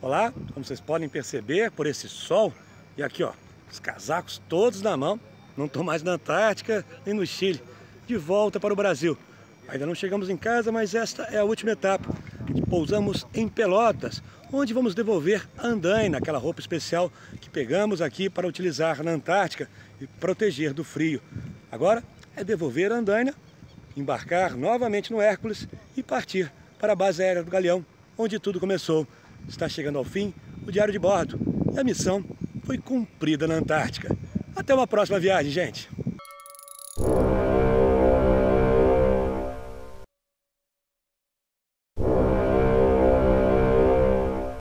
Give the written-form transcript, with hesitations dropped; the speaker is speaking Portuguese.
Olá, como vocês podem perceber por esse sol, e aqui ó, os casacos todos na mão, não estou mais na Antártica nem no Chile, de volta para o Brasil. Ainda não chegamos em casa, mas esta é a última etapa. Pousamos em Pelotas, onde vamos devolver a Andânia, aquela roupa especial que pegamos aqui para utilizar na Antártica e proteger do frio. Agora é devolver a Andânia, embarcar novamente no Hércules e partir para a base aérea do Galeão, onde tudo começou. Está chegando ao fim o Diário de Bordo e a missão foi cumprida na Antártica. Até uma próxima viagem, gente!